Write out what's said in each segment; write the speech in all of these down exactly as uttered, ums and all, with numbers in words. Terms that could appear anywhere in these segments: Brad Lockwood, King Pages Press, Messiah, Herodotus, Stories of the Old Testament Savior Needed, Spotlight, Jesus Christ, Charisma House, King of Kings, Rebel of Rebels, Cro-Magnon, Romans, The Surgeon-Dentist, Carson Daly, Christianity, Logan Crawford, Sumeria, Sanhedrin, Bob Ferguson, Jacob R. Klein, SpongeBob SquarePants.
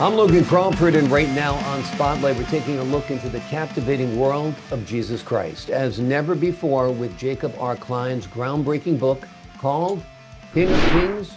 I'm Logan Crawford, and right now on Spotlight, we're taking a look into the captivating world of Jesus Christ, as never before, with Jacob R. Klein's groundbreaking book called King of Kings,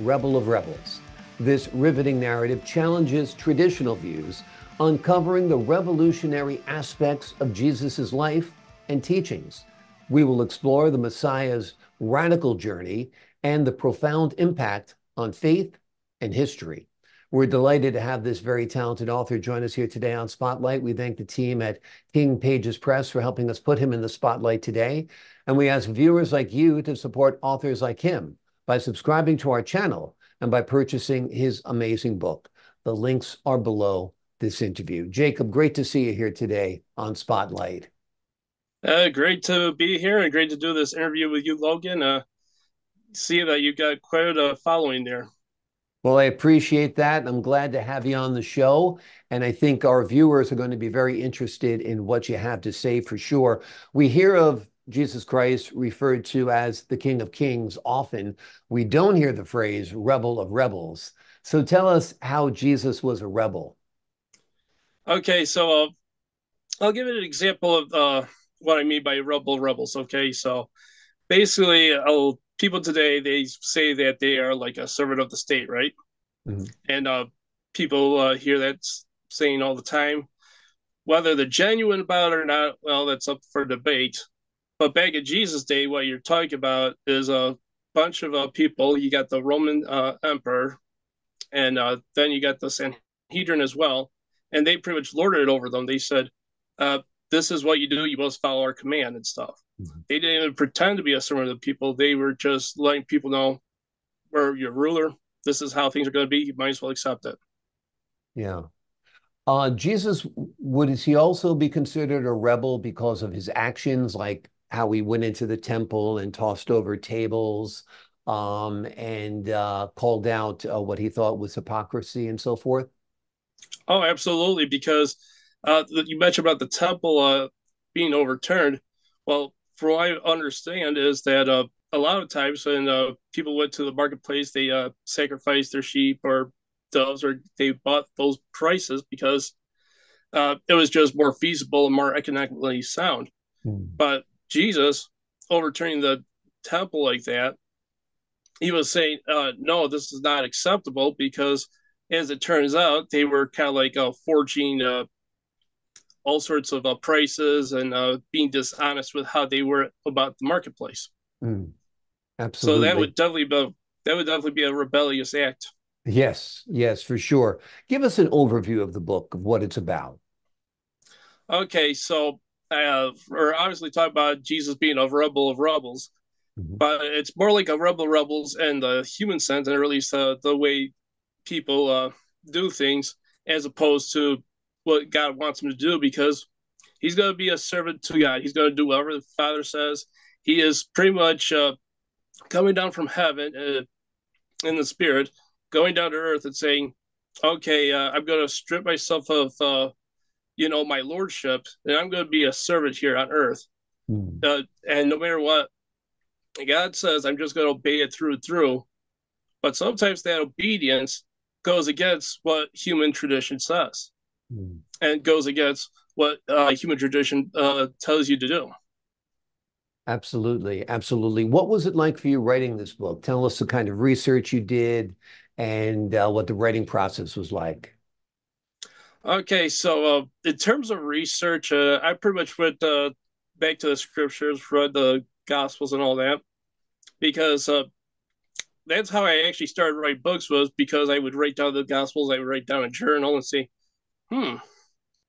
Rebel of Rebels. This riveting narrative challenges traditional views, uncovering the revolutionary aspects of Jesus's life and teachings. We will explore the Messiah's radical journey and the profound impact on faith and history. We're delighted to have this very talented author join us here today on Spotlight. We thank the team at King Pages Press for helping us put him in the spotlight today. And we ask viewers like you to support authors like him by subscribing to our channel and by purchasing his amazing book. The links are below this interview. Jacob, great to see you here today on Spotlight. Uh, great to be here and great to do this interview with you, Logan. Uh, see that you've got quite a following there. Well, I appreciate that. I'm glad to have you on the show. And I think our viewers are going to be very interested in what you have to say for sure. We hear of Jesus Christ referred to as the King of Kings often. We don't hear the phrase Rebel of Rebels. So tell us how Jesus was a rebel. Okay, so uh, I'll give you an example of uh, what I mean by Rebel of Rebels. Okay, so basically, I'll... people today, they say that they are like a servant of the state, right? Mm-hmm. And uh, people uh, hear that saying all the time. Whether they're genuine about it or not, well, that's up for debate. But back in Jesus' day, what you're talking about is a bunch of uh, people. You got the Roman uh, emperor, and uh, then you got the Sanhedrin as well. And they pretty much lorded it over them. They said, uh, this is what you do. You must follow our command and stuff. They didn't even pretend to be a servant of the people. They were just letting people know, we're your ruler. This is how things are going to be. You might as well accept it. Yeah. Uh, Jesus, would he also be considered a rebel because of his actions, like how he went into the temple and tossed over tables um, and uh, called out uh, what he thought was hypocrisy and so forth? Oh, absolutely. Because uh, you mentioned about the temple uh, being overturned. Well, from what I understand is that uh, a lot of times when uh, people went to the marketplace, they uh, sacrificed their sheep or doves, or they bought those prices because uh, it was just more feasible and more economically sound. Mm. But Jesus, overturning the temple like that, he was saying, uh, no, this is not acceptable, because as it turns out, they were kind of like uh, forging uh, all sorts of uh, prices and uh, being dishonest with how they were about the marketplace. Mm, absolutely. So that would definitely be, that would definitely be a rebellious act. Yes, yes, for sure. Give us an overview of the book, of what it's about. Okay, so uh, we're obviously talking about Jesus being a rebel of rebels, mm-hmm. but it's more like a rebel of rebels in the human sense, and at least uh, the way people uh, do things, as opposed to what God wants him to do, because he's going to be a servant to God. He's going to do whatever the Father says. He is pretty much uh, coming down from heaven uh, in the spirit, going down to earth and saying, okay, uh, I'm going to strip myself of, uh, you know, my lordship, and I'm going to be a servant here on earth. Mm-hmm. uh, and no matter what God says, I'm just going to obey it through and through. But sometimes that obedience goes against what human tradition says. And goes against what uh, human tradition uh, tells you to do. Absolutely, absolutely. What was it like for you writing this book? Tell us the kind of research you did and uh, what the writing process was like. Okay, so uh, in terms of research, uh, I pretty much went uh, back to the scriptures, read the Gospels and all that, because uh, that's how I actually started writing books, was because I would write down the Gospels, I would write down a journal and see, Hmm.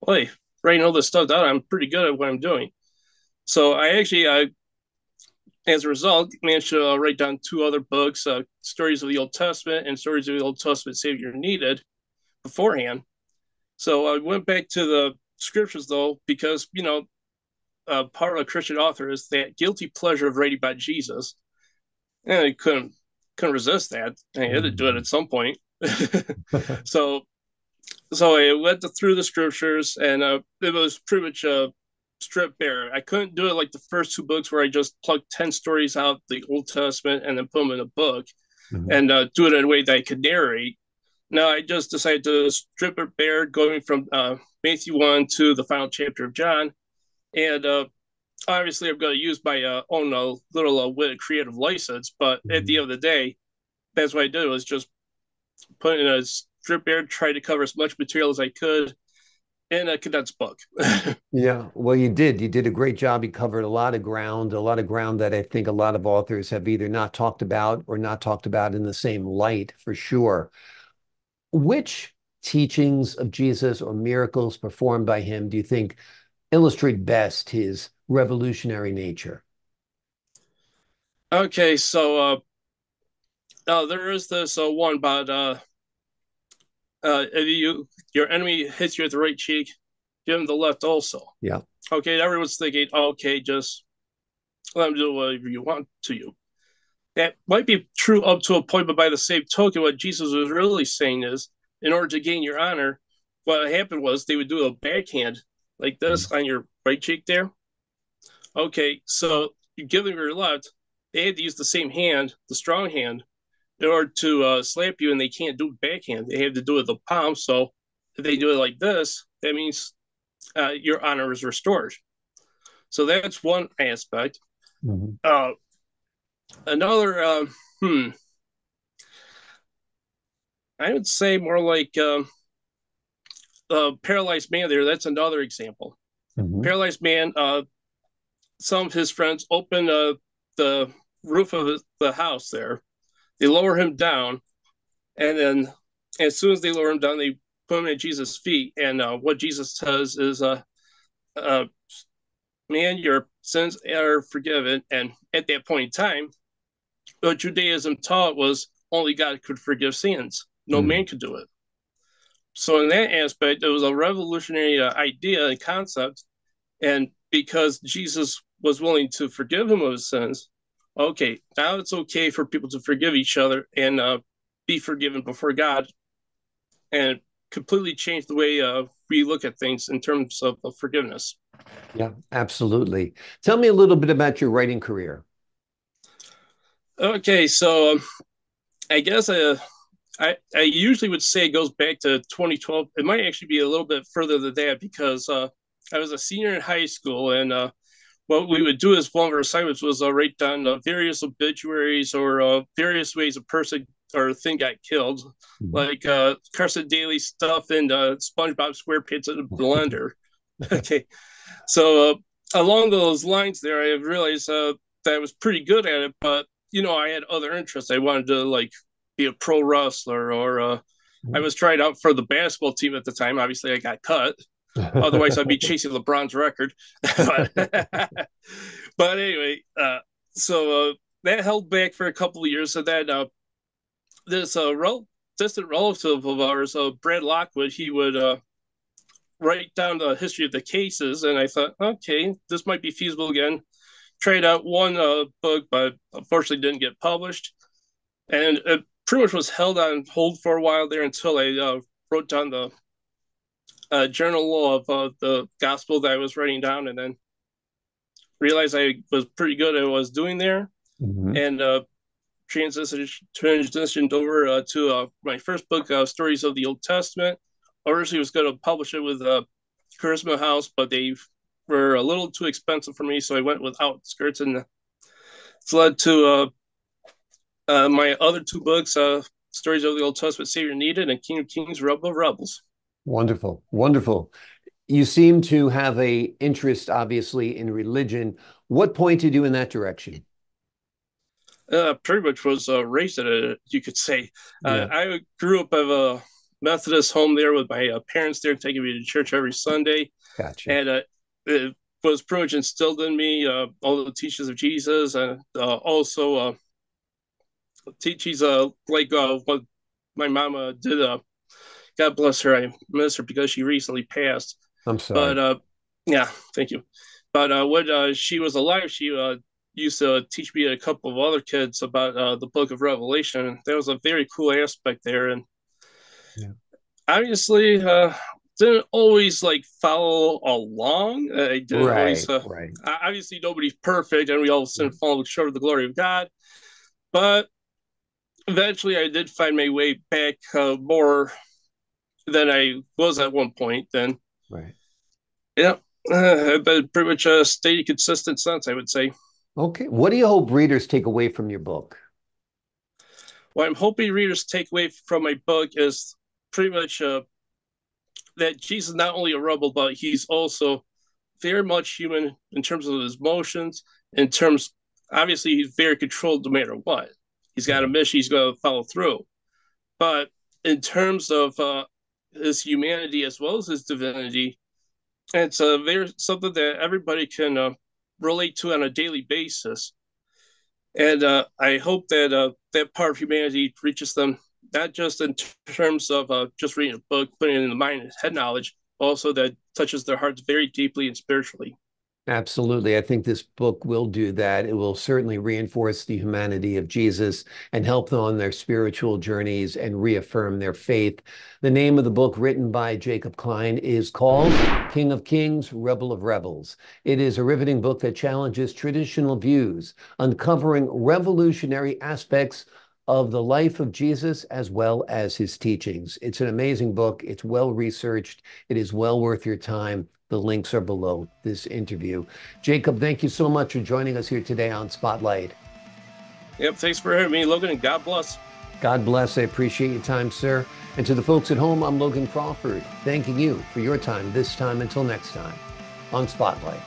boy, writing all this stuff down, I'm pretty good at what I'm doing. So I actually, I, as a result, managed to uh, write down two other books, uh, Stories of the Old Testament and Stories of the Old Testament Savior Needed, beforehand. So I went back to the scriptures, though, because, you know, uh, part of a Christian author is that guilty pleasure of writing about Jesus. And I couldn't, couldn't resist that. I had to do it at some point. so... So I went through the scriptures, and uh, it was pretty much a strip bare. I couldn't do it like the first two books, where I just plucked ten stories out of the Old Testament and then put them in a book, mm-hmm. and uh, do it in a way that I could narrate. No, I just decided to strip it bare, going from uh, Matthew one to the final chapter of John. And uh, obviously, I'm going to use my uh, own uh, little uh, wit of creative license. But mm-hmm. at the end of the day, that's what I did, was just put in a strip bare, try to cover as much material as I could in a condensed book. Yeah, well, you did. You did a great job. You covered a lot of ground, a lot of ground that I think a lot of authors have either not talked about or not talked about in the same light, for sure. Which teachings of Jesus or miracles performed by him do you think illustrate best his revolutionary nature? Okay, so uh, uh, there is this uh, one about uh, uh, if you, your enemy hits you with the right cheek, give him the left also. Yeah. Okay, everyone's thinking, okay, just let him do whatever you want to you. That might be true up to a point, but by the same token, what Jesus was really saying is, in order to gain your honor, what happened was they would do a backhand like this on your right cheek there. Okay, so you give them your left, they had to use the same hand, the strong hand, in order to uh, slap you, and they can't do backhand. They have to do it with the palm, so if they do it like this, that means uh, your honor is restored. So that's one aspect. Mm-hmm. Uh Another, uh, hmm, I would say more like uh, uh, paralyzed man there. That's another example. Mm-hmm. Paralyzed man, uh, some of his friends open uh, the roof of the house there. They lower him down. And then as soon as they lower him down, they put him at Jesus' feet. And uh, what Jesus says is, uh, uh, man, your sins are forgiven. And at that point in time, what Judaism taught was only God could forgive sins. No mm. man could do it. So in that aspect, it was a revolutionary uh, idea and concept. And because Jesus was willing to forgive him of his sins, okay, now it's okay for people to forgive each other and uh, be forgiven before God, and completely changed the way uh, we look at things in terms of, of forgiveness. Yeah, absolutely. Tell me a little bit about your writing career. Okay, so um, I guess uh, I I usually would say it goes back to twenty twelve. It might actually be a little bit further than that, because uh, I was a senior in high school, and uh, what we would do as one of our assignments was uh, write down uh, various obituaries or uh, various ways a person or thing got killed, mm-hmm. like uh, Carson Daly stuff and uh, SpongeBob SquarePants in a blender. Okay, so uh, along those lines there, I realized uh, that I was pretty good at it, but you know, I had other interests. I wanted to like be a pro wrestler, or uh, mm-hmm. I was tried out for the basketball team at the time. Obviously, I got cut. Otherwise, I'd be chasing LeBron's record. But anyway, uh, so uh, that held back for a couple of years. So then uh, this uh, rel- distant relative of ours, uh, Brad Lockwood, he would uh, write down the history of the cases, and I thought, okay, this might be feasible again. Tried out one uh, book, but unfortunately didn't get published, and it pretty much was held on hold for a while there until I uh, wrote down the uh, general law of uh, the gospel that I was writing down, and then realized I was pretty good at what I was doing there, mm-hmm. and uh, transitioned, transitioned over uh, to uh, my first book, uh, Stories of the Old Testament. Originally was going to publish it with uh, Charisma House, but they were a little too expensive for me, so I went with Outskirts, and it's led to uh, uh, my other two books, uh, Stories of the Old Testament Savior Needed and King of Kings, Rebel of Rebels. Wonderful, wonderful. You seem to have a interest, obviously, in religion. What pointed you in that direction? Uh, pretty much was uh, raised in it, you could say. Uh, yeah. I grew up of a Methodist home there with my uh, parents there, taking me to church every Sunday. Gotcha. And uh, it was pretty much instilled in me, uh, all the teachings of Jesus, and uh, also uh, teachings uh, like uh, what my mama did. Uh, God bless her. I miss her because she recently passed. I'm sorry. But uh, yeah, thank you. But uh, when uh, she was alive, she uh, used to teach me and a couple of other kids about uh, the book of Revelation. That was a very cool aspect there. And yeah. Obviously, uh, didn't always like follow along. I didn't right, always, uh, right. Obviously, nobody's perfect, and we all sin fall short of the glory of God. But eventually I did find my way back uh, more than I was at one point then. Right. Yep. Uh, I've been pretty much uh, stayed consistent since, I would say. Okay. What do you hope readers take away from your book? What I'm hoping readers take away from my book is pretty much uh, that Jesus is not only a rebel, but he's also very much human in terms of his emotions, in terms, obviously, he's very controlled no matter what. He's got a mission, he's going to follow through. But in terms of uh, his humanity as well as his divinity, it's a very, something that everybody can uh, relate to on a daily basis. And uh, I hope that uh, that part of humanity reaches them, not just in terms of uh, just reading a book, putting it in the mind and head knowledge, also that touches their hearts very deeply and spiritually. Absolutely. I think this book will do that. It will certainly reinforce the humanity of Jesus and help them on their spiritual journeys and reaffirm their faith. The name of the book, written by Jacob Klein, is called King of Kings, Rebel of Rebels. It is a riveting book that challenges traditional views, uncovering revolutionary aspects of the life of Jesus as well as his teachings. It's an amazing book. It's well-researched. It is well worth your time. The links are below this interview. Jacob, thank you so much for joining us here today on Spotlight. Yep, thanks for having me, Logan, and God bless. God bless. I appreciate your time, sir. And to the folks at home, I'm Logan Crawford, thanking you for your time this time until next time on Spotlight.